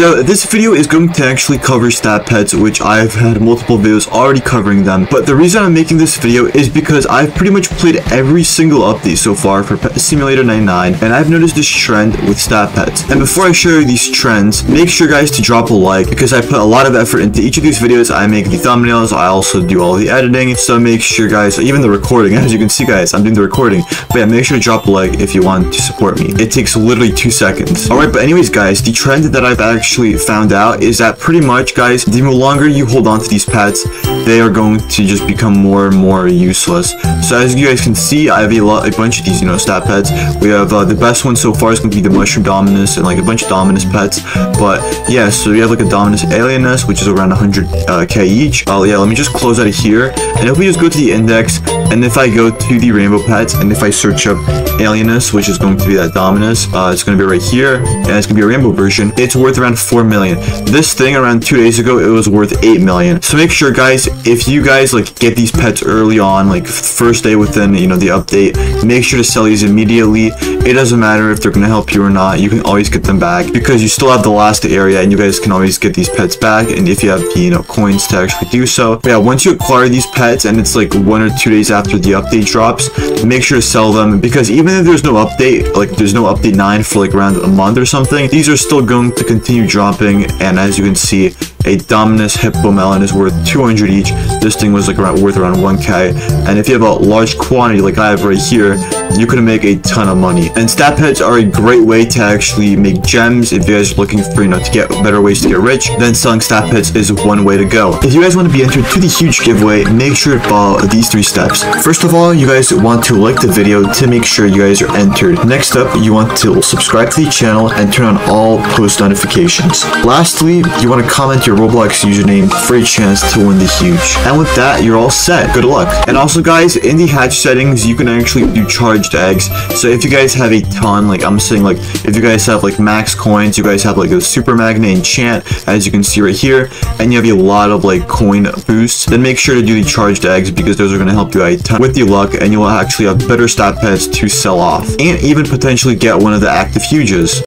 So this video is going to actually cover stat pets, which I've had multiple videos already covering them, but the reason I'm making this video is because I've pretty much played every single update so far for Pet Simulator 99, and I've noticed this trend with stat pets. And before I show you these trends, make sure guys to drop a like, because I put a lot of effort into each of these videos. I make the thumbnails, I also do all the editing, so make sure guys, even the recording, as you can see guys, I'm doing the recording, but yeah, make sure to drop a like if you want to support me. It takes literally 2 seconds. Alright, but anyways guys, the trend that I've actually found out is that pretty much guys, the longer you hold on to these pets, they are going to just become more and more useless. So as you guys can see, I have a bunch of these, you know, stat pets. We have the best one so far is going to be the mushroom dominus and like a bunch of dominus pets. But yeah, so we have like a dominus alienus, which is around 100k each. Yeah, let me just close out of here, and if we just go to the index, and if I go to the rainbow pets, and if I search up alienus, which is going to be that dominus, it's going to be right here, and it's going to be a rainbow version. It's worth around 4 million. This thing around 2 days ago, it was worth 8 million. So make sure guys, if you guys like get these pets early on, like first day within, you know, the update, make sure to sell these immediately. It doesn't matter if they're going to help you or not, you can always get them back, because you still have the last area and you guys can always get these pets back, and if you have the, you know, coins to actually do so. But yeah, once you acquire these pets and it's like 1 or 2 days after the update drops, make sure to sell them, because even if there's no update, like there's no update 9 for like around a month or something, these are still going to continue dropping. And as you can see, a dominus Hippomelon is worth 200 each. This thing was like worth around 1k, and if you have a large quantity like I have right here, you can make a ton of money. And stat pets are a great way to actually make gems. If you guys are looking for, you know, to get better ways to get rich, then selling stat pets is one way to go. If you guys want to be entered to the huge giveaway, make sure to follow these 3 steps. First of all, you guys want to like the video to make sure you guys are entered. Next up, you want to subscribe to the channel and turn on all post notifications. Lastly, you want to comment your Roblox username for a chance to win the huge. And with that, you're all set. Good luck. And also guys, in the hatch settings, you can actually do charged eggs. So if you guys have a ton, like I'm saying, like if you guys have like max coins, you guys have like a super magnet enchant, as you can see right here, and you have a lot of like coin boosts, then make sure to do the charged eggs, because those are going to help you a ton with your luck, and you'll actually have better stat pets to sell off and even potentially get one of the active huges.